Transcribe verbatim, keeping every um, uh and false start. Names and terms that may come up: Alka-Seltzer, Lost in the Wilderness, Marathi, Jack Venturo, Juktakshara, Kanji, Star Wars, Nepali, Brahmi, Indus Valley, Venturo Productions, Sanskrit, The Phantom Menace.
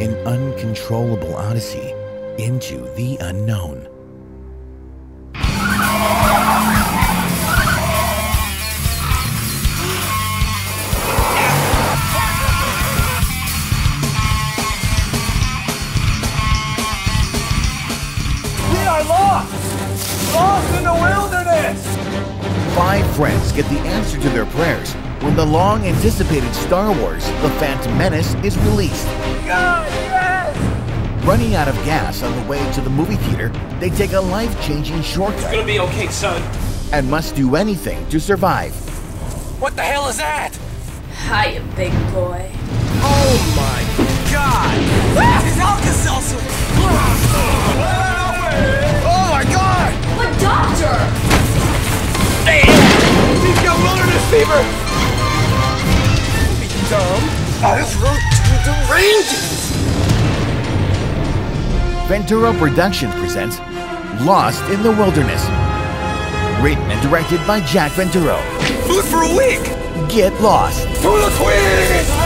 an uncontrollable odyssey into the unknown. Five friends get the answer to their prayers when the long-anticipated Star Wars The Phantom Menace is released. God, yes! Running out of gas on the way to the movie theater, they take a life-changing shortcut. It's gonna be okay, son. And must do anything to survive. What the hell is that? Hiya, big boy. Oh my God! Ah! This is Alka-Seltzer! Oh my God! What doctor? He's got wilderness fever! Be dumb. I've wrote to the ranges! Venturo Productions presents Lost in the Wilderness. Written and directed by Jack Venturo. Food for a week! Get lost! For the twins!